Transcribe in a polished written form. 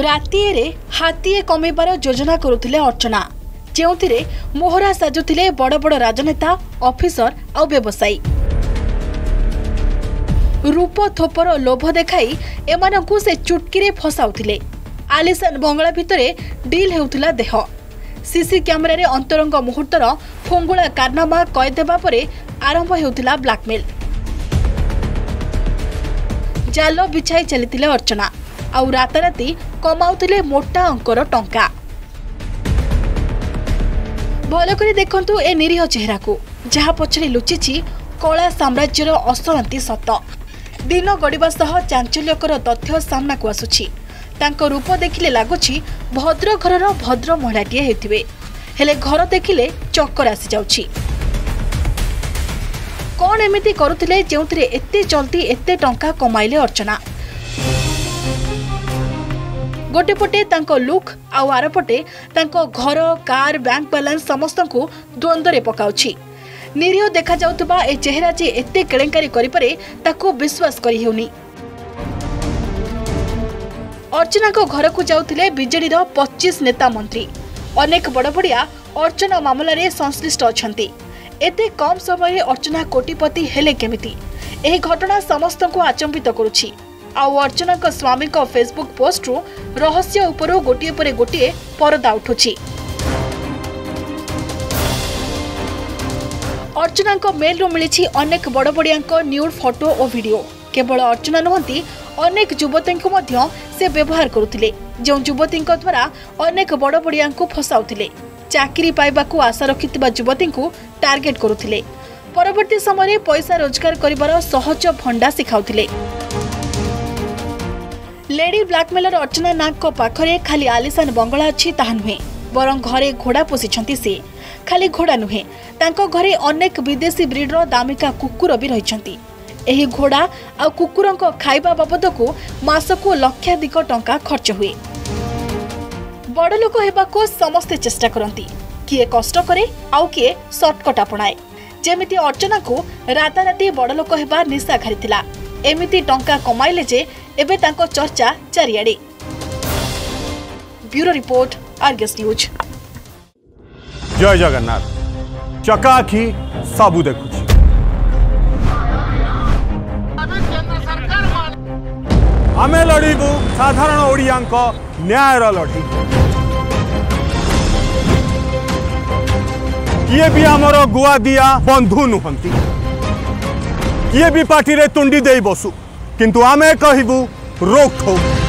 रातीये हातीये कमेबार योजना करुथिले अर्चना, जेउथिरे मोहरा साजुथिले बड़ बड़ राजनेता, अफिसर आ व्यवसायी। रूप थोपर लोभ देखाई एमानकु से चुटकीरे फसाउथिले। आलिसान बंगला भितरे डील हेउथिला देह। सीसी कैमरा रे अंतरंग मुहूर्तर फोंगुला कारनामा कयदेबा परे आरंभ हेउथिला ब्लैकमेल। जाल बिछाई चलिथिले अर्चना आउ राताराती कमाउथिले मोटा अंकर टंका। भल करी देखंतु ए निरीह चेहरा को, जहा पछरे लुचिछि कला साम्राज्यर असरांती सत। दिन गड़वा सह चांचल्यकर तथ्य सामना को आसुछि। तांको रूप देखिले लागुछि भद्र घरर भद्र महिलाटिए हेथिबे, हेले घर देखिले चक्कर आसी जाउछि। कोन एमिति करुथिले जेउथिरे एत्ते जल्दी एत्ते टंका कमाइले अर्चना? गोटे पटे तांको लुक आ आरपटे तांको घर, कार, बैंक बैलेंस समस्त को द्वंद्व रे पकाउछि। निरीह देखा जाउतबा ए चेहरा जे एत्ते केलेंकारी करि परे ताको विश्वास करि हेउनी। अर्चना को घर को जाउथिले बीजेडी रो 25 नेता मंत्री। अनेक बड़ बड़िया अर्चना मामला रे संश्लिष्ट अछंती। एते कम समय अर्चना कोटिपति हेले केमिति? एही घटना समस्त को आचंबित करुछि। आ अर्चना को स्वामी को फेसबुक पोस्ट रो रहस्य ऊपर गोटिए परे गोटिए परदा उठुछि। अर्चना को मेल रू मिली अनेक बड़ बड़िया न्यूड फोटो और वीडियो। केवल अर्चना नुहति अनेक युवती को मध्य से व्यवहार करुले, जो युवती द्वारा अनेक बड़ बड़िया फसाउले। चाकरी पाइबा को आशा रखिथिबा युवती को टार्गेट करुले। परवर्ती समय पैसा रोजगार करिबार सहज भंडा सिखाउले। लेडी ब्लैकमेलर अर्चना नाग पाखरे खाली आलिशान बंगला अच्छी ताहा नुहे, बरं घरे घोड़ा पोषिछंती से। खाली घोड़ा नुहे, तांको घरे अनेक विदेशी ब्रीडर दामिका कुकुर भी रहिछंती। एही घोड़ा आ कुकुरंको खाइबा बाबद को मासको लक्षाधिक टंका खर्च हुए। बड़ लोक हेबाको समस्ते चेष्टा करती, किए कष्ट करे आउ किए शॉर्टकट अपनाए। जेमिति अर्चना को राताराती बड़ लोक हेबा निशा घारिथिला। एमिति टंका कमाइले जे एबे तांको चर्चा चारियाडे। Bureau report, Argus news. जय जगन्नाथ। चकाखी सबू देखुछि। आमे लड़ीबू साधारण ओडियांक न्यायर लड़ी। किए भी आमर गुआ दिया बंधु नुहंती, किए भी पार्टी रे तुंडी देई बसु, किंतु आमे कहबू रोक ठोक।